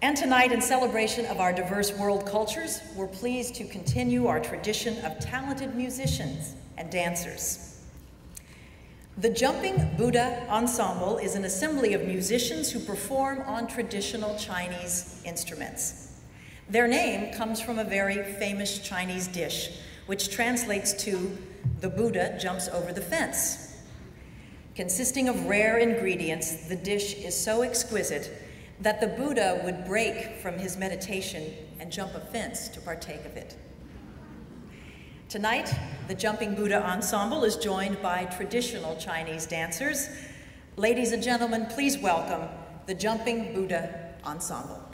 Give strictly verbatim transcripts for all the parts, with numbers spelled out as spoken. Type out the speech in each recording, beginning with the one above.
And tonight, in celebration of our diverse world cultures, we're pleased to continue our tradition of talented musicians and dancers. The Jumping Buddha Ensemble is an assembly of musicians who perform on traditional Chinese instruments. Their name comes from a very famous Chinese dish, which translates to "the Buddha jumps over the fence." Consisting of rare ingredients, the dish is so exquisite that the Buddha would break from his meditation and jump a fence to partake of it. Tonight, the Jumping Buddha Ensemble is joined by traditional Chinese dancers. Ladies and gentlemen, please welcome the Jumping Buddha Ensemble.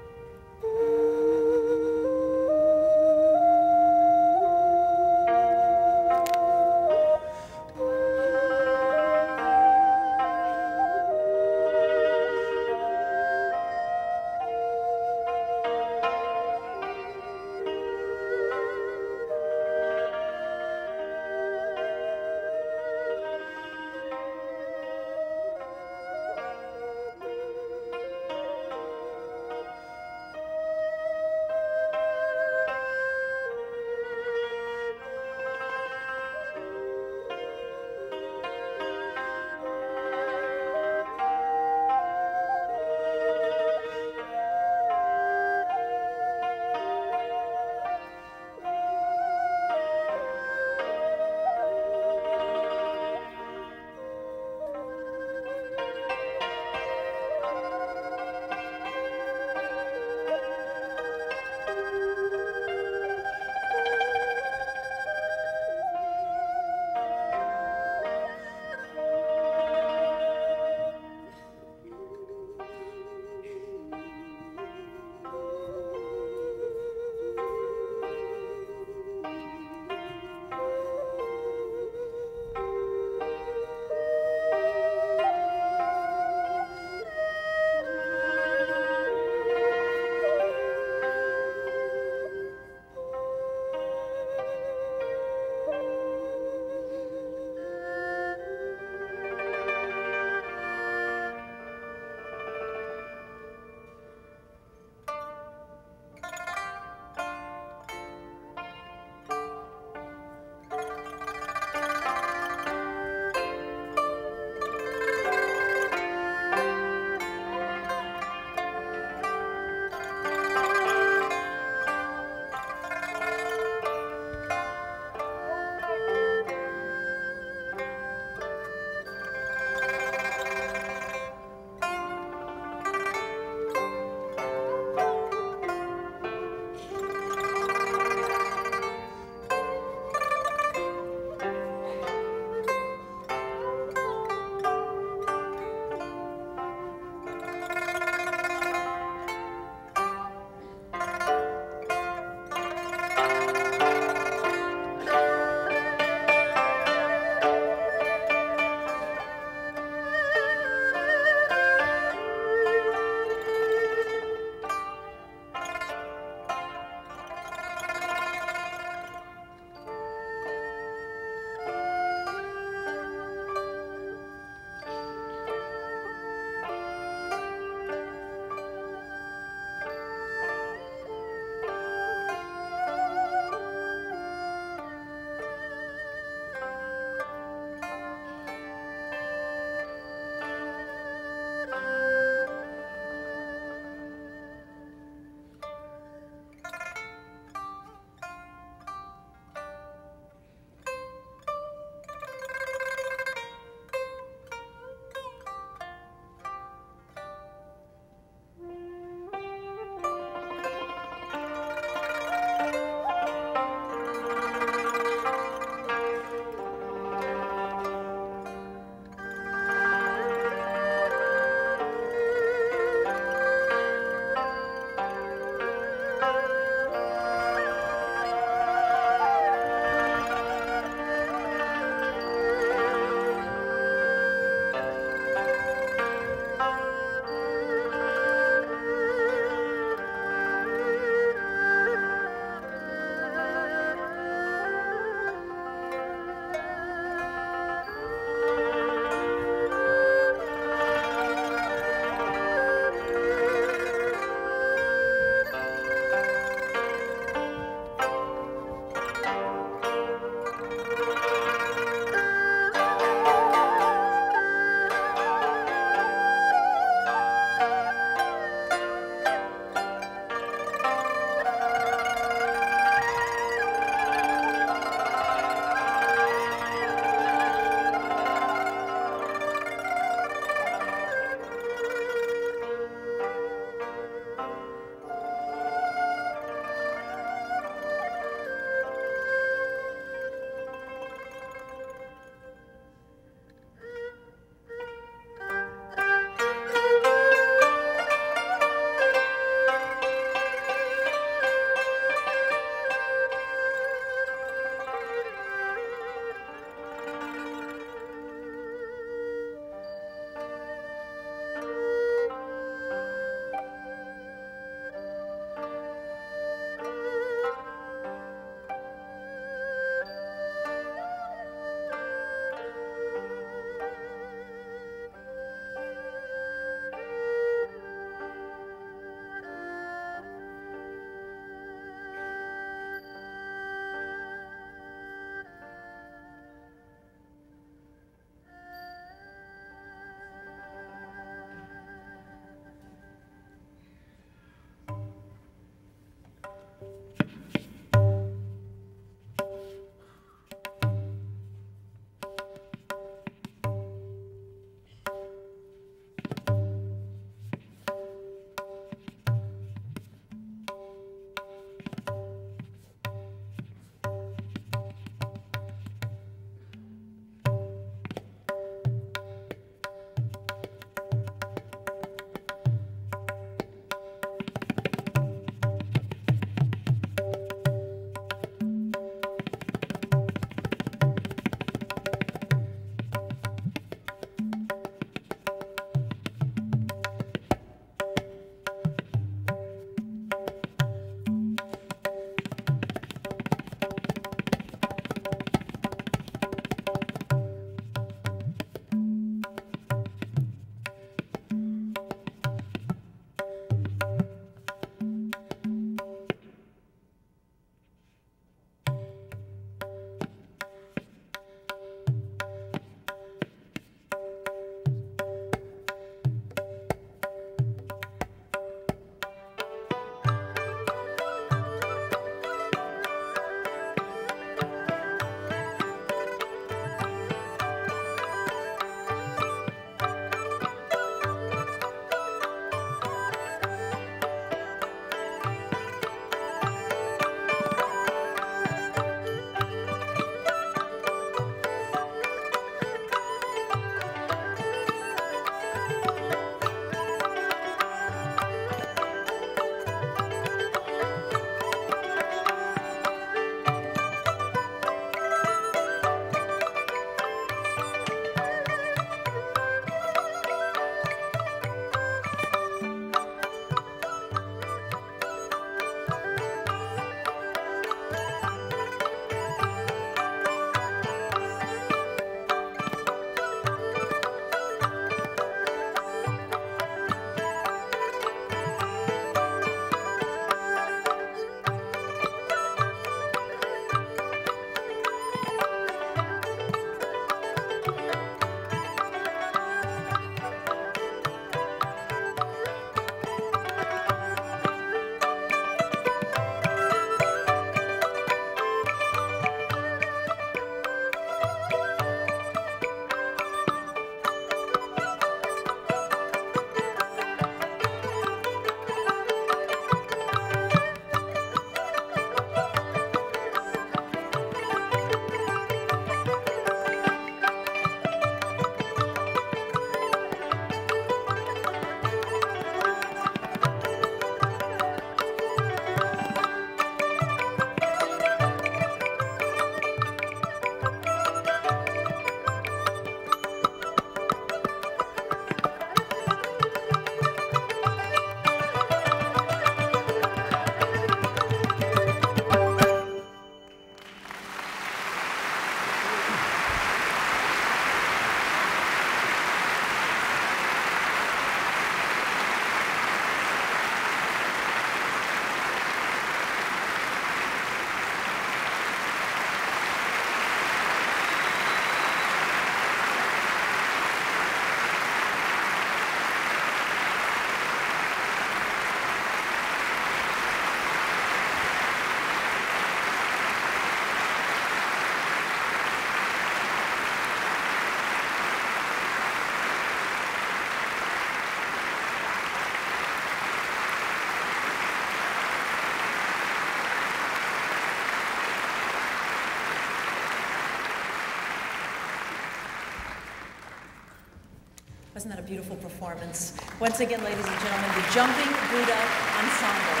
Wasn't that a beautiful performance? Once again, ladies and gentlemen, the Jumping Buddha Ensemble.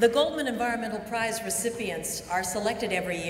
The Goldman Environmental Prize recipients are selected every year.